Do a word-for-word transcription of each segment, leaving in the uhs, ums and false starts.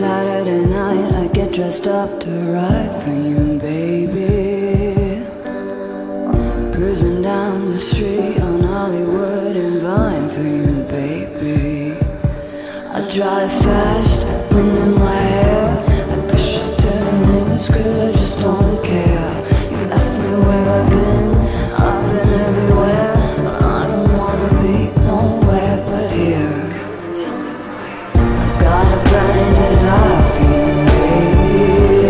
Saturday night, I get dressed up to ride for you, baby. Cruising down the street on Hollywood and Vine for you, baby. I drive fast, wind in my hair. I push it to the limits cause I just don't care. You ask me where I've been, I've been everywhere, but I don't wanna be nowhere but here. I've got a burning desire for you, baby.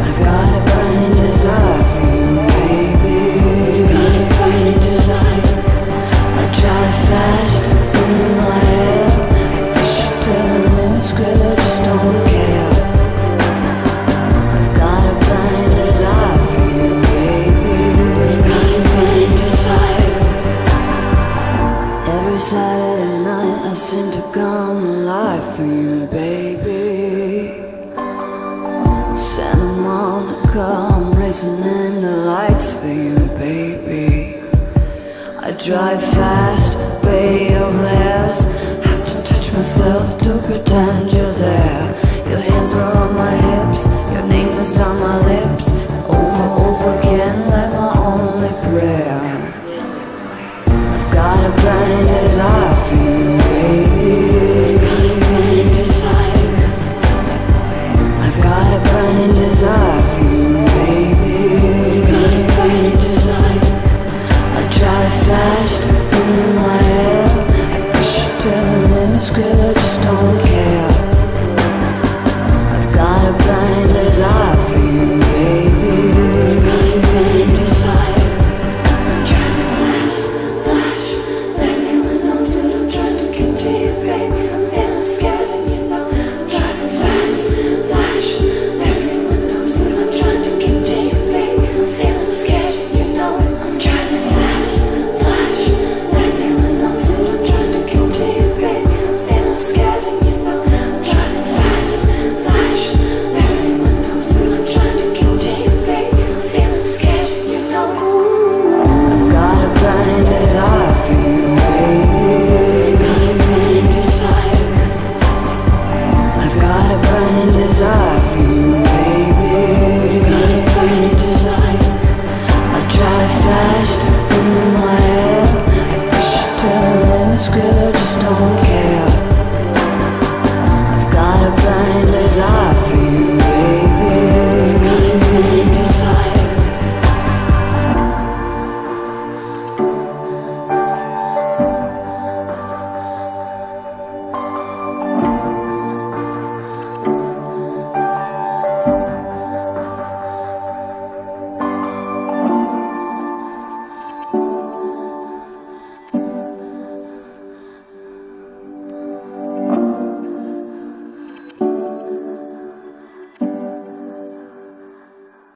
I've got a burning desire. I've got a burning desire for you, baby. I've got a burning desire. I drive fast, wind in my hair. I push it to the limits cause I just don't care. I've got a burning desire for you, baby. I've got a burning desire. Every Saturday night I seem to come alive for you, baby. Santa Monica, I'm racing in the lights for you, baby. I drive fast, radio blares. Have to touch myself to pretend you're there. Your hands were on my hips, your name was on my lips.